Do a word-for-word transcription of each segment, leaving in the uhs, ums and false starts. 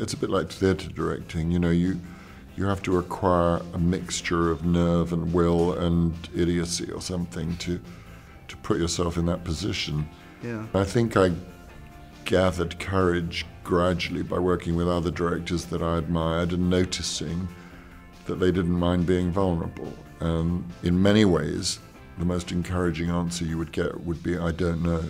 it's a bit like theatre directing, you know, you you have to acquire a mixture of nerve and will and idiocy or something to to put yourself in that position. Yeah. I think I gathered courage gradually by working with other directors that I admired and noticing that they didn't mind being vulnerable. Um, in many ways, the most encouraging answer you would get would be, I don't know.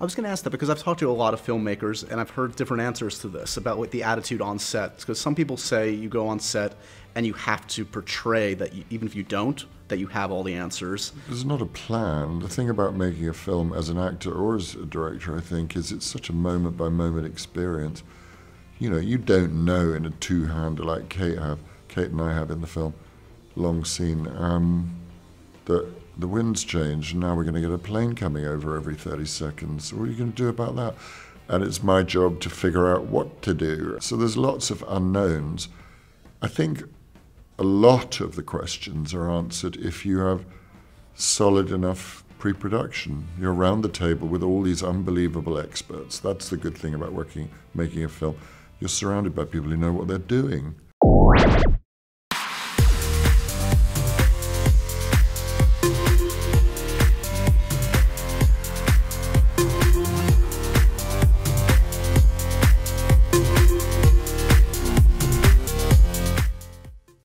I was going to ask that because I've talked to a lot of filmmakers and I've heard different answers to this about what the attitude on set, because some people say you go on set and you have to portray that you, even if you don't, that you have all the answers. There's not a plan. The thing about making a film as an actor or as a director, I think, is it's such a moment by moment experience. You know, you don't know in a two-hander like Kate have, Kate and I have in the film, long scene, um, that the wind's changed and now we're going to get a plane coming over every thirty seconds. What are you going to do about that? And it's my job to figure out what to do. So there's lots of unknowns. I think a lot of the questions are answered if you have solid enough pre-production. You're around the table with all these unbelievable experts. That's the good thing about working, making a film. You're surrounded by people who know what they're doing.